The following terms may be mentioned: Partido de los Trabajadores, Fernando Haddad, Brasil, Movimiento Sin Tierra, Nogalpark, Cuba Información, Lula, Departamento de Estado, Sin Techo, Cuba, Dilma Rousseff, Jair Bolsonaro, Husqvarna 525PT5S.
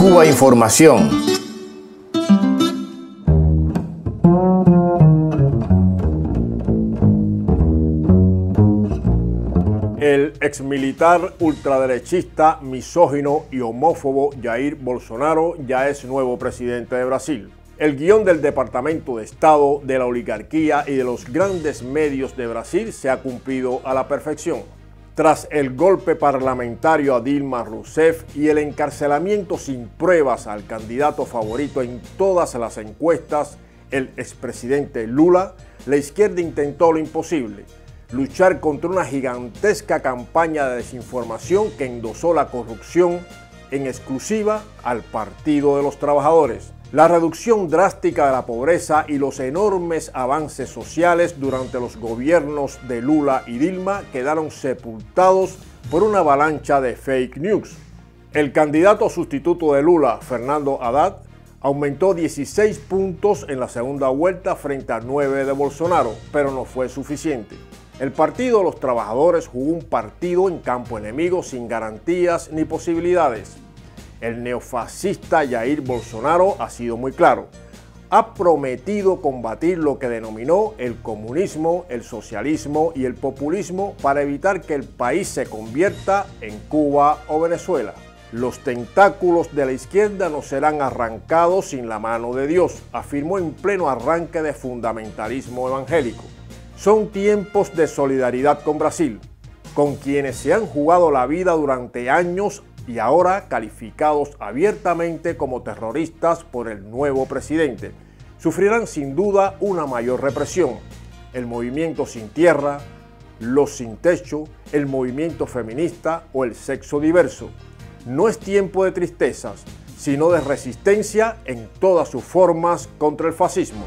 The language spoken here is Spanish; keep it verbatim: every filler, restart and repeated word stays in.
Cuba Información. El exmilitar ultraderechista, misógino y homófobo Jair Bolsonaro ya es nuevo presidente de Brasil. El guión del Departamento de Estado, de la oligarquía y de los grandes medios de Brasil se ha cumplido a la perfección. Tras el golpe parlamentario a Dilma Rousseff y el encarcelamiento sin pruebas al candidato favorito en todas las encuestas, el expresidente Lula, la izquierda intentó lo imposible: luchar contra una gigantesca campaña de desinformación que endosó la corrupción en exclusiva al Partido de los Trabajadores. La reducción drástica de la pobreza y los enormes avances sociales durante los gobiernos de Lula y Dilma quedaron sepultados por una avalancha de fake news. El candidato sustituto de Lula, Fernando Haddad, aumentó dieciséis puntos en la segunda vuelta frente a nueve de Bolsonaro, pero no fue suficiente. El Partido de los Trabajadores jugó un partido en campo enemigo sin garantías ni posibilidades. El neofascista Jair Bolsonaro ha sido muy claro. Ha prometido combatir lo que denominó el comunismo, el socialismo y el populismo para evitar que el país se convierta en Cuba o Venezuela. Los tentáculos de la izquierda no serán arrancados sin la mano de Dios, afirmó en pleno arranque de fundamentalismo evangélico. Son tiempos de solidaridad con Brasil, con quienes se han jugado la vida durante años y ahora calificados abiertamente como terroristas por el nuevo presidente. Sufrirán sin duda una mayor represión. El movimiento sin tierra, los sin techo, el movimiento feminista o el sexo diverso. No es tiempo de tristezas, sino de resistencia en todas sus formas contra el fascismo.